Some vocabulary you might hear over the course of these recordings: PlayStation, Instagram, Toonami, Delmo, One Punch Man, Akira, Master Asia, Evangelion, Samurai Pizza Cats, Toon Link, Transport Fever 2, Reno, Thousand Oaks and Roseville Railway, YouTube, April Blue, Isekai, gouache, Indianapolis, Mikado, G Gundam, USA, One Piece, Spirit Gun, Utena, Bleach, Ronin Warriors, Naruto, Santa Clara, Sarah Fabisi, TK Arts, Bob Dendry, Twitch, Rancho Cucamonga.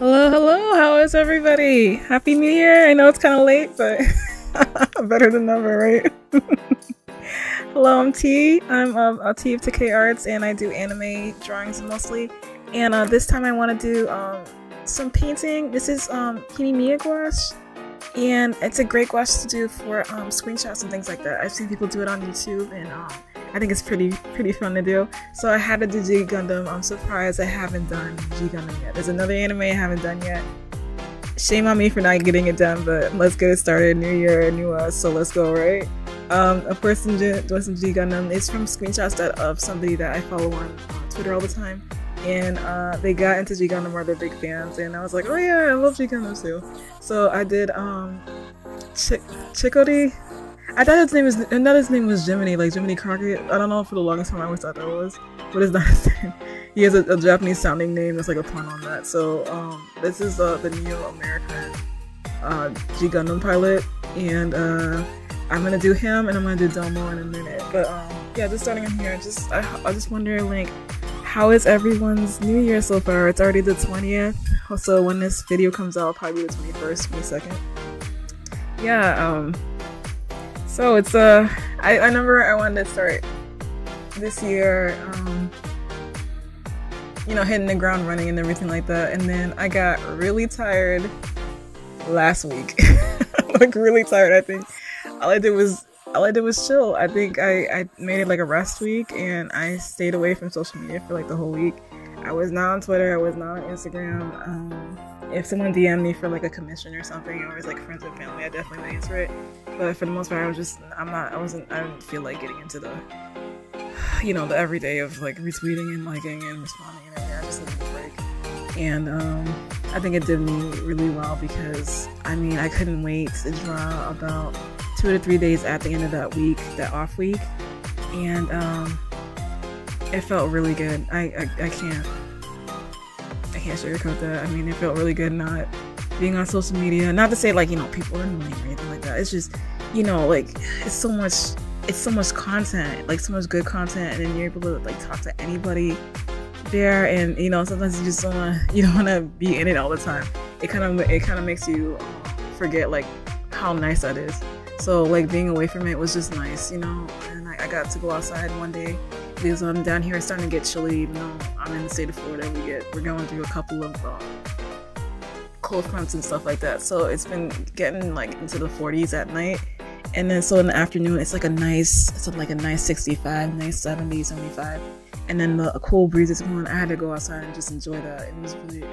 Hello, hello, how is everybody? Happy New Year! I know it's kind of late, but better than never, right? Hello, I'm T. I'm a T of TK Arts, and I do anime drawings mostly. And this time I want to do some painting. This is Himimiya gouache, and it's a great gouache to do for screenshots and things like that. I've seen people do it on YouTube, and I think it's pretty fun to do. So I had to do G Gundam. I'm surprised I haven't done G Gundam yet. There's another anime I haven't done yet. Shame on me for not getting it done, but let's get it started. New year, new us, so let's go, right? A person doing some G Gundam. It's from screenshots of somebody that I follow on Twitter all the time. And they got into G Gundam, where they're big fans, and I was like, oh yeah, I love G Gundam too. So I did Chicory. I thought his name was Jiminy, like Jiminy Crockett. I don't know, for the longest time I always thought that was, but it's not his name. He has a Japanese sounding name that's like a pun on that. So this is the Neo America G Gundam pilot, and I'm gonna do him, and I'm gonna do Delmo in a minute. But yeah, just starting on here, I just wonder, like, how is everyone's new year so far? It's already the 20th. Also, when this video comes out, probably the 21st, 22nd. Yeah. So it's I remember I wanted to start this year, you know, hitting the ground running and everything like that, and then I got really tired last week. Like really tired. I think all I did was chill. I think I made it like a rest week, and I stayed away from social media for like the whole week. I was not on Twitter. I was not on Instagram. If someone DM'd me for like a commission or something, or it was like friends and family, I definitely answer it. But for the most part, I didn't feel like getting into the, you know, the everyday of like retweeting and liking and responding and everything. I just needed a break. And I think it did me really well, because I mean, I couldn't wait to draw about 2 to 3 days at the end of that week, that off week. And it felt really good. I can't sugarcoat that. I mean, it felt really good not being on social media. Not to say, like, you know, people are annoying or anything like that. It's just, you know, like, it's so much content, like so much good content, and then you're able to like talk to anybody there. And you know, sometimes you just don't wanna be in it all the time. It kind of makes you forget like how nice that is. So like being away from it was just nice, you know. And I got to go outside one day, because I'm down here, it's starting to get chilly. Even though I'm in the state of Florida, we're going through a couple of cold fronts and stuff like that. So it's been getting like into the 40s at night, and then so in the afternoon it's like a nice, it's like a nice 65, nice 70, 75, and then the cool breeze is going. I had to go outside and just enjoy that. It was really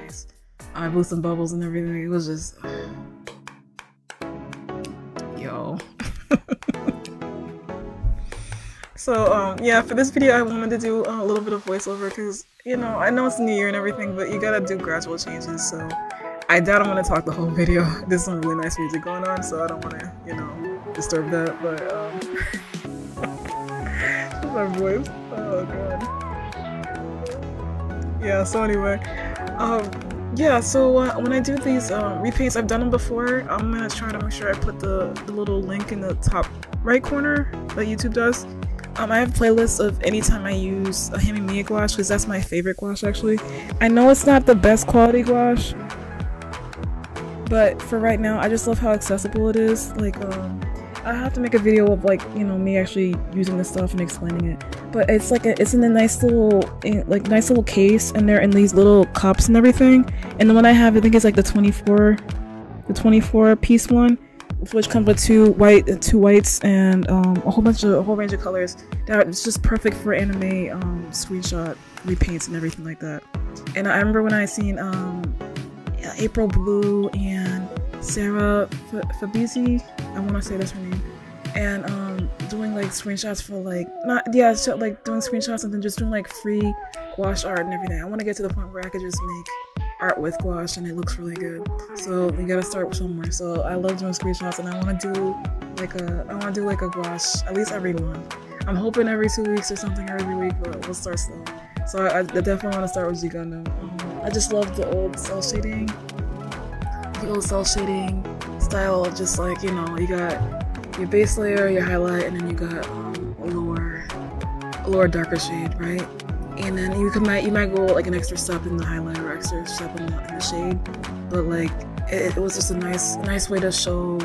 nice. I blew some bubbles and everything. It was just yo. So yeah, for this video I wanted to do a little bit of voiceover, because, you know, I know it's the new year and everything, but you gotta do gradual changes. So I doubt I'm gonna talk the whole video. There's some really nice music going on, so I don't wanna, you know, disturb that. But my voice, oh god. Yeah. So anyway, yeah. So when I do these repaints, I've done them before. I'm gonna try to make sure I put the little link in the top right corner that YouTube does. I have playlists of anytime I use a Himimiya gouache, because that's my favorite gouache actually. I know it's not the best quality gouache, but for right now, I just love how accessible it is. Like, I have to make a video of, like, you know, me actually using this stuff and explaining it. But it's like it's in a nice little, like, nice little case, and they're in these little cups and everything. And the one I have, I think, is like the 24 piece one, which comes with two whites and a whole range of colors. That's just perfect for anime screenshot repaints and everything like that. And I remember when I seen April Blue and Sarah Fabisi, I want to say that's her name, and doing like screenshots for like doing screenshots, and then just doing like free gouache art and everything. I want to get to the point where I could just make art with gouache and it looks really good. So you gotta start somewhere. So I love doing screenshots, and I want to do like a gouache at least every month. I'm hoping every 2 weeks or something, or every week, but we'll start slow. So I definitely want to start with G Gundam. I just love the old cell shading style. Just like, you know, you got your base layer, your highlight, and then you got a lower darker shade, right? and then you might go like an extra step in the highlight or extra step in the shade, but like it was just a nice way to show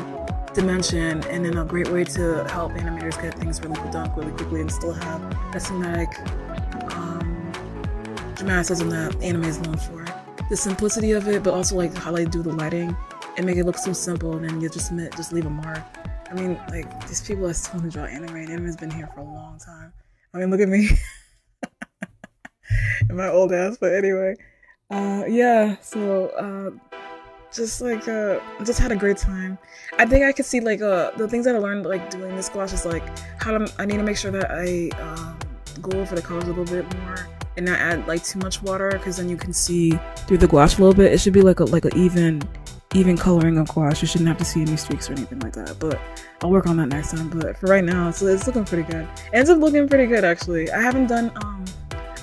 dimension, and then a great way to help animators get things really quickly and still have that cinematic dramaticism that anime is known for. The simplicity of it, but also like how they do the lighting and make it look so simple, and then you just leave a mark. I mean, like, these people are still gonna draw anime, and anime's been here for a long time. I mean, look at me and my old ass, but anyway, yeah, so just had a great time. I think I could see like the things that I learned like doing this squash is like how I need to make sure that I go for the colors a little bit more and not add like too much water, because then you can see through the gouache a little bit. It should be like an even coloring of gouache. You shouldn't have to see any streaks or anything like that, but I'll work on that next time. But for right now, so it's looking pretty good. It ends up looking pretty good, actually. I haven't done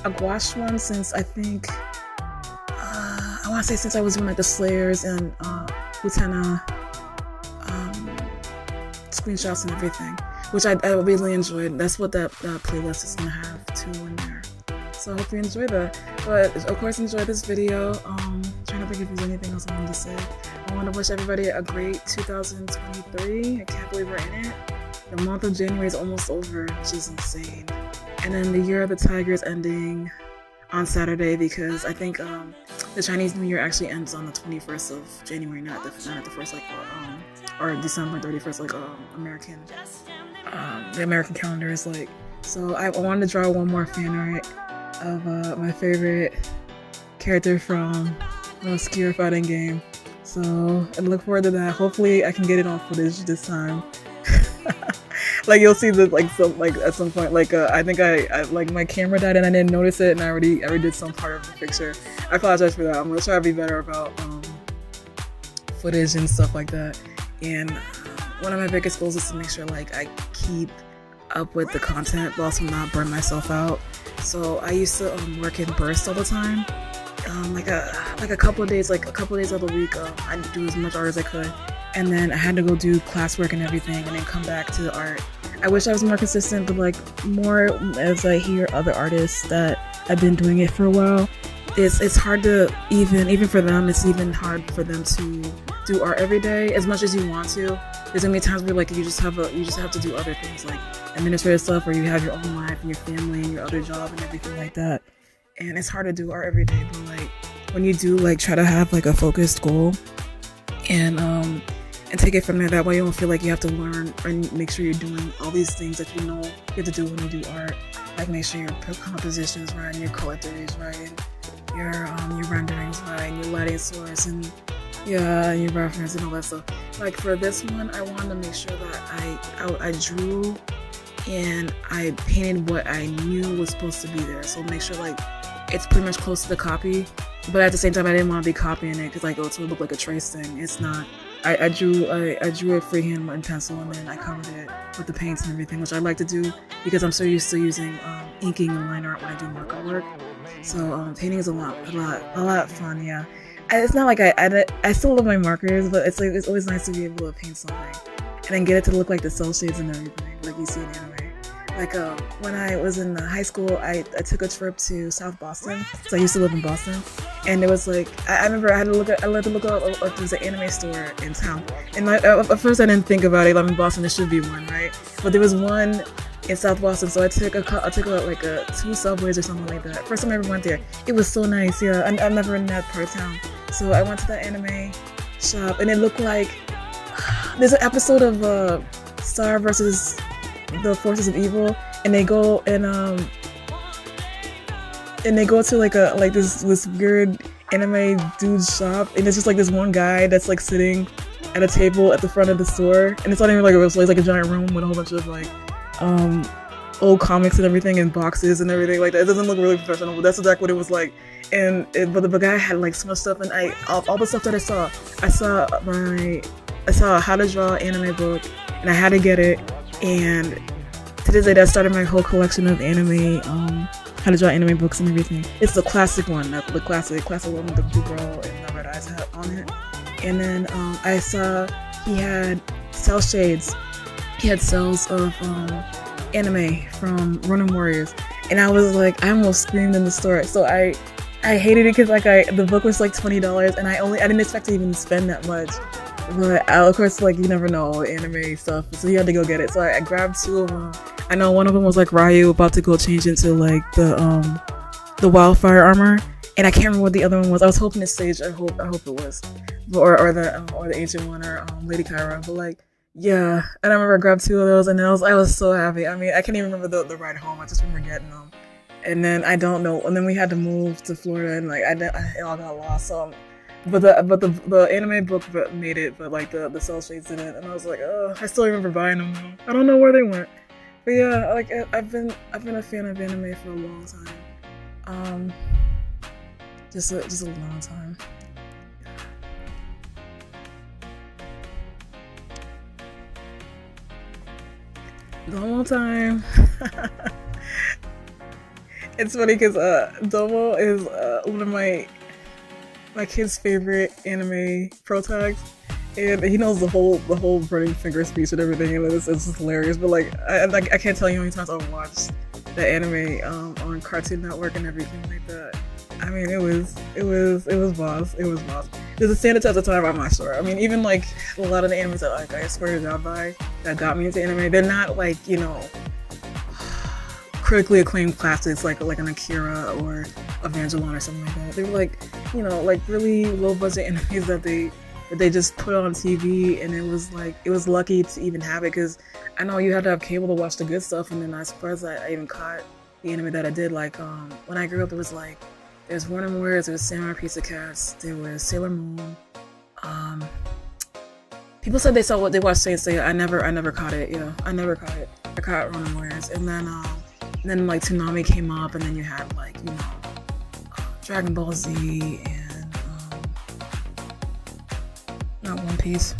a gouache one since, I think, I want to say since I was doing like the Slayers and Utena screenshots and everything, which I really enjoyed. That's what that playlist is going to have too in there. So I hope you enjoy that. But of course, enjoy this video. Trying to think if there's anything else I wanted to say. I want to wish everybody a great 2023. I can't believe we're in it. The month of January is almost over, which is insane. And then the Year of the Tiger is ending on Saturday, because I think the Chinese New Year actually ends on the 21st of January, not the first, like or December 31st, like the American calendar is like. So I wanted to draw one more fan art of my favorite character from an obscure fighting game. So I look forward to that. Hopefully I can get it on footage this time. Like you'll see that, like at some point, like I think I like my camera died and I didn't notice it, and I already did some part of the picture. I apologize for that. I'm gonna try to be better about footage and stuff like that. And one of my biggest goals is to make sure like I keep up with the content, but also not burn myself out. So I used to work in bursts all the time, like a couple of days, of the week. I'd do as much art as I could. And then I had to go do classwork and everything, and then come back to the art. I wish I was more consistent, but like more as I hear other artists that have been doing it for a while, it's hard to even for them. It's even hard for them to do art every day as much as you want to. There's gonna be times where like you just have to do other things like administrative stuff, or you have your own life and your family and your other job and everything like that. And it's hard to do art every day, but like when you do like try to have like a focused goal and take it from there. That way you don't feel like you have to learn and make sure you're doing all these things that you know you have to do when you do art. Like make sure your composition is right, and your color theory is right, and your rendering is right, and your lighting source, and yeah, your reference and all that stuff. Like for this one, I wanted to make sure that I drew and I painted what I knew was supposed to be there. So make sure like it's pretty much close to the copy, but at the same time I didn't want to be copying it, because like oh, it's gonna look like a trace thing. It's not. I drew it freehand and pencil, and then I covered it with the paints and everything, which I like to do because I'm so used to using inking and line art when I do more artwork. So painting is a lot fun, yeah. And it's not like I still love my markers, but it's like it's always nice to be able to paint something and then get it to look like the cell shades and everything, like you see in anime. Like when I was in high school, I took a trip to South Boston. So I used to live in Boston, and it was like I remember I had to look up there's an anime store in town. And at first I didn't think about it. I'm in Boston, there should be one, right? But there was one in South Boston, so I took two subways or something like that. First time I ever went there, it was so nice. Yeah, I'm never in that part of town, so I went to the anime shop, and it looked like there's an episode of Star versus the Forces of Evil, and they go and they go to like this weird anime dude's shop, and it's just like this one guy that's like sitting at a table at the front of the store, and it's not even like a place, like a giant room with a whole bunch of like old comics and everything, and boxes and everything like that. It doesn't look really professional, but that's exactly what it was like. And but the guy had like so much stuff, and all the stuff that I saw a how to draw anime book, and I had to get it. And to this day, that started my whole collection of anime, how to draw anime books and everything. It's the classic one, the classic one with the blue girl and the red eyes hat on it. And then I saw he had cell shades. He had cells of anime from Ronin Warriors. and I was like, I almost screamed in the store. So I hated it because like the book was like $20, and I didn't expect to even spend that much. But of course, like, you never know anime stuff, so you had to go get it. So I grabbed two of them. I know one of them was like Ryu about to go change into like the wildfire armor, and I can't remember what the other one was. I was hoping it's Sage. I hope it was, or the ancient one, or Lady Kyra. But like, yeah, and I remember I grabbed two of those, and I was so happy. I mean, I can't even remember the ride home. I just remember getting them, and then I don't know. And then we had to move to Florida, and like it all got lost. So. But the anime book made it, but like the cell shades didn't, and I was like, oh, I still remember buying them though. I don't know where they went, but yeah, like I've been a fan of anime for a long time, just a long time. Long time. It's funny because Delmo is one of my kid's favorite anime pro tags, and he knows the whole running finger speech and everything, and it's just hilarious. But like I can't tell you how many times I've watched the anime on Cartoon Network and everything like that. I mean, it was boss. It was boss. There's a standard test of time, I'm not sure. I mean, even like a lot of the animes that like I swear to God by that got me into anime, they're not like, you know, critically acclaimed classics like an Akira or Evangelion or something like that. They were like, you know, like really low budget animes that they just put on TV, and it was lucky to even have it, because I know you had to have cable to watch the good stuff, and then I was surprised that I even caught the anime that I did. Like when I grew up, there was like there's Ronin Warriors, there was Samurai Pizza Cats, there was Sailor Moon. People said they watched Chainsaw. I never caught it. Yeah, I never caught it. I caught Ronin Warriors, and then like Toonami came up, and then you had like, you know, Dragon Ball Z and not One Piece.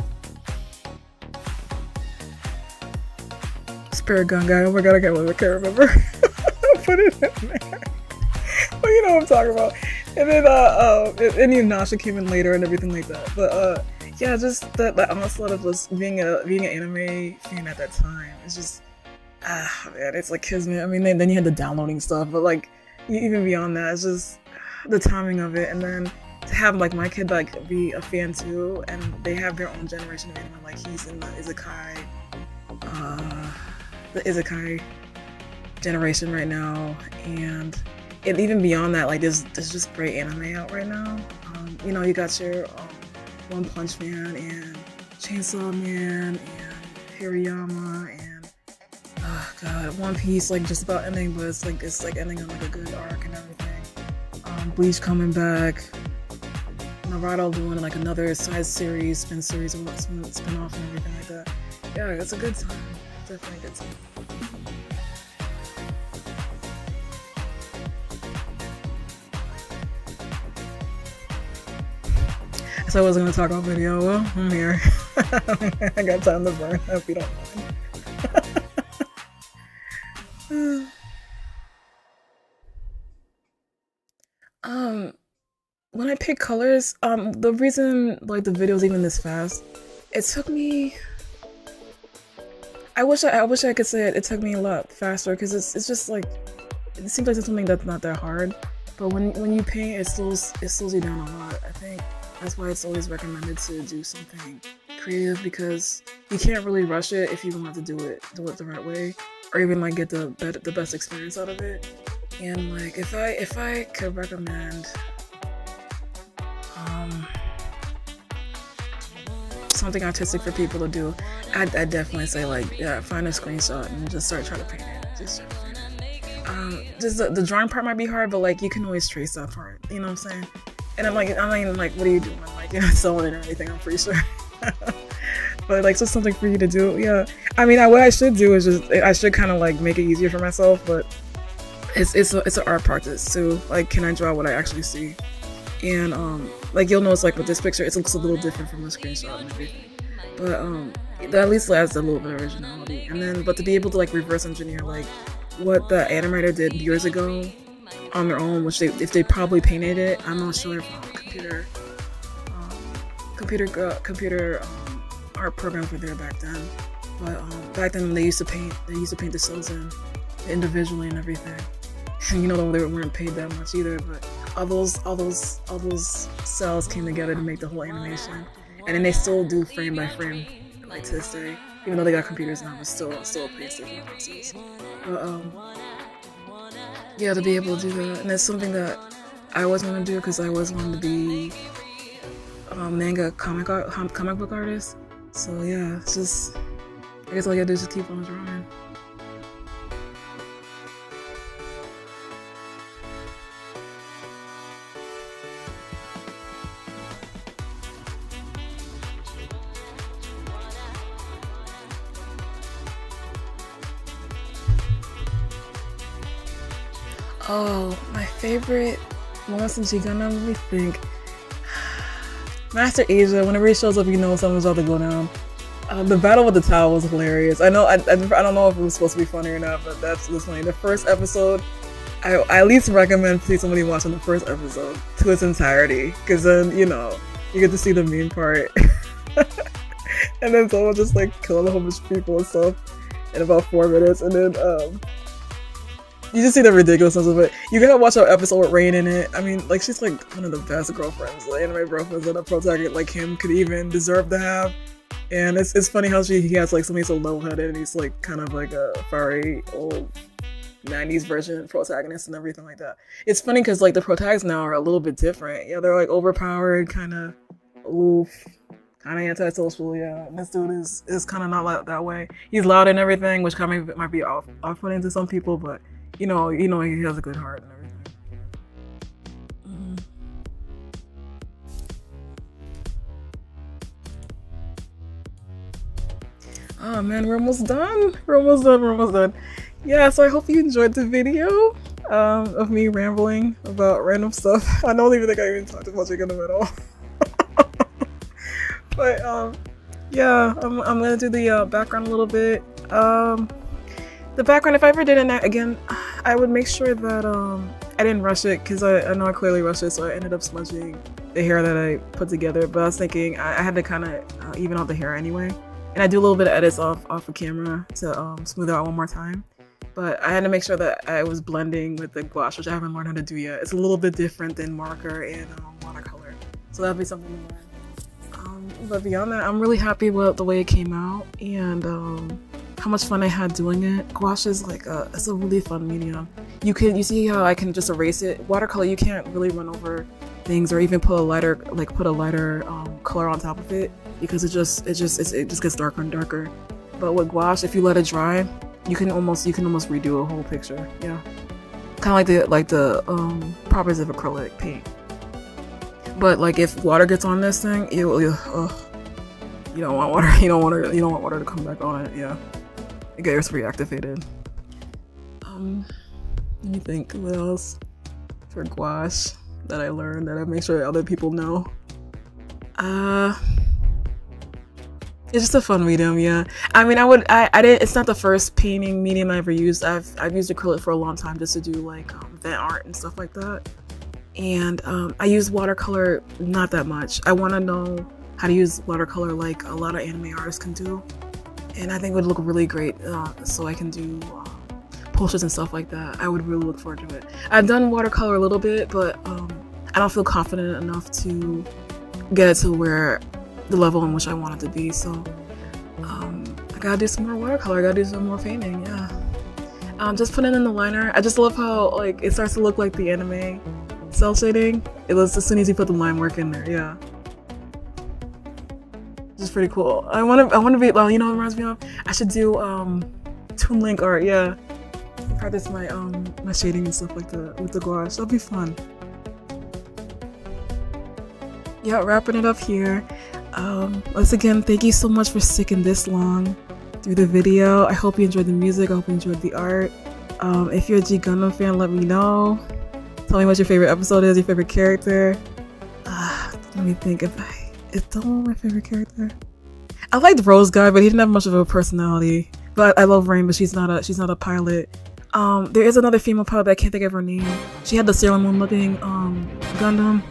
Spirit Gun guy. Oh my God, I can't remember. Put it in there. But you know what I'm talking about. And then and Inuyasha came in later and everything like that. But yeah, just that onslaught of just being an anime fan at that time. It's just. Ah, man, it's like kismet. I mean, then you had the downloading stuff, but like even beyond that, it's just the timing of it. And then to have like my kid like be a fan too, and they have their own generation of anime. Like he's in the Isekai, generation right now, and even beyond that, like there's just great anime out right now. You know, you got your One Punch Man and Chainsaw Man and Hirayama and. Oh God, One Piece like just about ending, but it's like ending on like a good arc and everything. Bleach coming back, Naruto doing like another side series, spin off and everything like that. Yeah, it's a good time, definitely a good time. So I wasn't gonna talk about video. Well, I'm here. I got time to burn. I hope you don't mind. When I pick colors, the reason like the video's even this fast, it took me. I wish I could say it took me a lot faster, because it's just like it seems like it's something that's not that hard, but when you paint, it slows you down a lot. I think that's why it's always recommended to do something creative, because you can't really rush it if you want to do it the right way, or even like get the best experience out of it. And like if I could recommend something artistic for people to do, I'd definitely say like, yeah, find a screenshot and just start trying to paint it. Just the drawing part might be hard, but like you can always trace that part, you know what I'm saying? And I'm like what are you doing? I'm like, you're not selling it or anything, I'm pretty sure. But like just something for you to do. Yeah, I mean, what I should do is just I should kind of like make it easier for myself, but it's an art practice too. Like, can I draw what I actually see? And like you'll notice like with this picture, it looks a little different from the screenshot and everything. But that at least adds a little bit of originality. And then, but to be able to like reverse engineer like what the animator did years ago on their own, which if they probably painted it, I'm not sure if computer art programs were there back then, but back then they used to paint the cells in individually and everything. And you know they weren't paid that much either, but all those cells came together to make the whole animation. And then they still do frame by frame, like to this day. Even though they got computers now, it's still a PlayStation process. But yeah, to be able to do that, and that's something that I always wanted to do because I always wanted to be a manga comic book artist. So yeah, it's just, I guess all you gotta do is just keep on drawing. Oh, my favorite moments in G Gundam, let me think. Master Asia, whenever he shows up, you know something's about to go down. The battle with the towel was hilarious. I know, I don't know if it was supposed to be funny or not, but that's funny. The first episode, I at least recommend to see somebody watching the first episode to its entirety, because then, you know, you get to see the mean part. And then someone just like killing a whole bunch of people and stuff in about 4 minutes, and then, you just see the ridiculousness of it. You gotta watch our episode with Rain in it. I mean, like, she's like one of the best girlfriends. Like, anime girlfriends that a protagonist like him could even deserve to have. And it's funny how he has like somebody so low-headed, and he's like kind of like a fiery old 90s version protagonist and everything like that. It's funny because like the protagonists now are a little bit different. Yeah, they're like overpowered, kind of oof, kind of antisocial. Yeah, and this dude is kind of not like that way. He's loud and everything, which kind of might be off-putting to some people, but. You know, he has a good heart and everything. Oh man, we're almost done. We're almost done. Yeah, so I hope you enjoyed the video of me rambling about random stuff. I don't even think I even talked about G Gundam at all. But yeah, I'm gonna do the background a little bit. The background, if I ever did it again, I would make sure that I didn't rush it, because I know I clearly rushed it, so I ended up smudging the hair that I put together. But I was thinking I had to kind of even out the hair anyway, and I do a little bit of edits off of camera to smooth it out one more time. But I had to make sure that I was blending with the gouache, which I haven't learned how to do yet. It's a little bit different than marker and watercolor, so that'll be something more. But beyond that, I'm really happy with the way it came out, and how much fun I had doing it. Gouache is like it's a really fun medium. You see how I can just erase it. Watercolor, you can't really run over things or even put a lighter color on top of it, because it just gets darker and darker. But with gouache, if you let it dry, you can almost redo a whole picture. Yeah, kind of like the properties of acrylic paint. But like if water gets on this thing, it will. You don't want water. You don't want water to come back on it. Yeah. It gets reactivated. Let me think, what else for gouache that I learned that I make sure other people know. It's just a fun medium, yeah. I mean, it's not the first painting medium I ever used. I've used acrylic for a long time just to do like vent art and stuff like that. And I use watercolor not that much. I want to know how to use watercolor like a lot of anime artists can do. And I think it would look really great, so I can do posters and stuff like that. I would really look forward to it. I've done watercolor a little bit, but I don't feel confident enough to get it to where the level in which I want it to be. So I gotta do some more watercolor. I gotta do some more painting. Yeah. Just putting in the liner. I just love how like it starts to look like the anime cell shading. It looks as soon as you put the line work in there. Yeah. Is pretty cool. I want to be, well, you know what reminds me of? I should do Toon Link art, yeah. Practice my shading and stuff like that with the gouache. That'll be fun. Yeah, wrapping it up here. Once again, thank you so much for sticking this long through the video. I hope you enjoyed the music. I hope you enjoyed the art. If you're a G Gundam fan, let me know. Tell me what your favorite episode is, your favorite character. Let me think if I. Is Delmo my favorite character? I liked Rose guy, but he didn't have much of a personality. But I love Rain, but she's not a pilot. There is another female pilot, but I can't think of her name. She had the Sailor Moon looking Gundam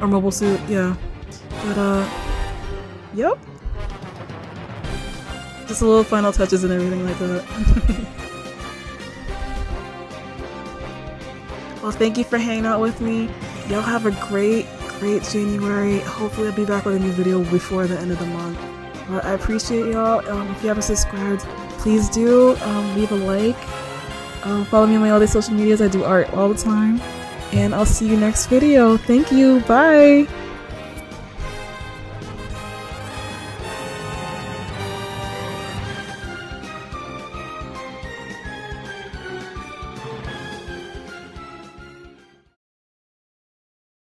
or mobile suit, yeah. But yep. Just a little final touches and everything like that. Well, thank you for hanging out with me. Y'all have a great January. Hopefully I'll be back with a new video before the end of the month. But I appreciate y'all. If you haven't subscribed, please do. Leave a like. Follow me on my other social medias. I do art all the time. And I'll see you next video. Thank you. Bye.